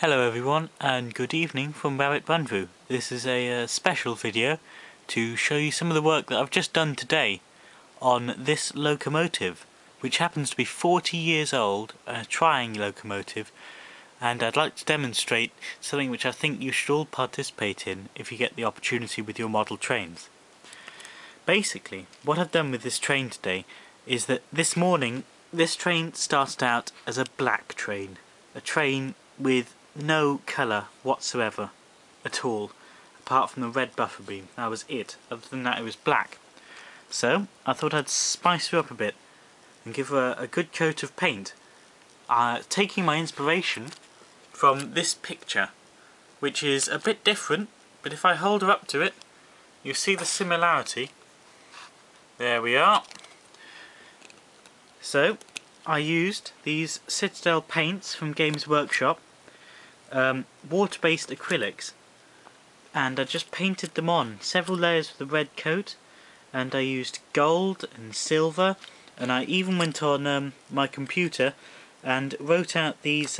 Hello everyone and good evening from Rabbitbunvoo. This is a special video to show you some of the work that I've just done today on this locomotive, which happens to be 40 years old, a Tri-ang locomotive, and I'd like to demonstrate something which I think you should all participate in if you get the opportunity with your model trains. Basically, what I've done with this train today is that this morning this train started out as a black train, a train with no colour whatsoever at all, apart from the red buffer beam. That was it. Other than that, it was black. So I thought I'd spice her up a bit and give her a good coat of paint, taking my inspiration from this picture, which is a bit different, but if I hold her up to it you'll see the similarity. There we are. So I used these Citadel paints from Games Workshop, water-based acrylics, and I just painted them on several layers of the red coat, and I used gold and silver, and I even went on my computer and wrote out these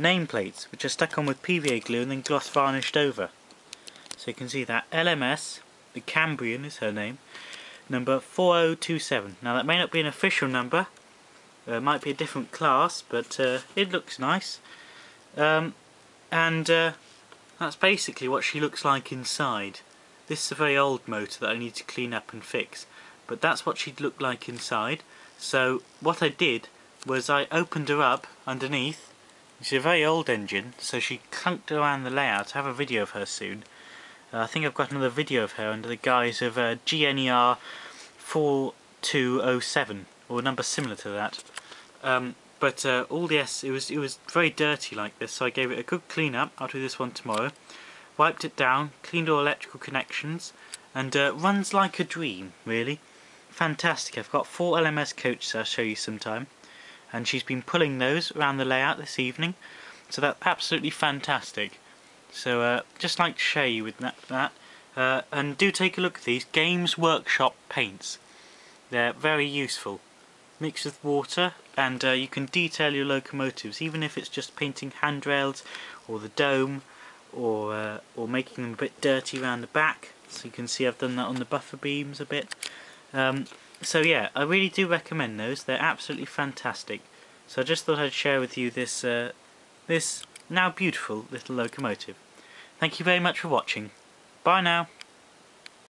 nameplates, which I stuck on with PVA glue and then gloss varnished over. So you can see that LMS, the Cambrian is her name, number 4027. Now that may not be an official number, it might be a different class, but it looks nice. That's basically what she looks like inside. This is a very old motor that I need to clean up and fix, but that's what she'd look like inside. So what I did was I opened her up underneath. She's a very old engine, so she clunked around the layout. I have a video of her soon. I think I've got another video of her under the guise of GNER 4207, or a number similar to that. It was very dirty like this, so I gave it a good clean up. I'll do this one tomorrow. Wiped it down, cleaned all electrical connections, and runs like a dream, really. Fantastic. I've got 4 LMS coaches I'll show you sometime, and she's been pulling those around the layout this evening, so that's absolutely fantastic. So just like to share you with that. And do take a look at these Games Workshop paints. They're very useful. Mixed with water, and you can detail your locomotives, even if it's just painting handrails or the dome, or making them a bit dirty around the back. So you can see I've done that on the buffer beams a bit. So yeah, I really do recommend those. They're absolutely fantastic. So I just thought I'd share with you this this now beautiful little locomotive. Thank you very much for watching. Bye now.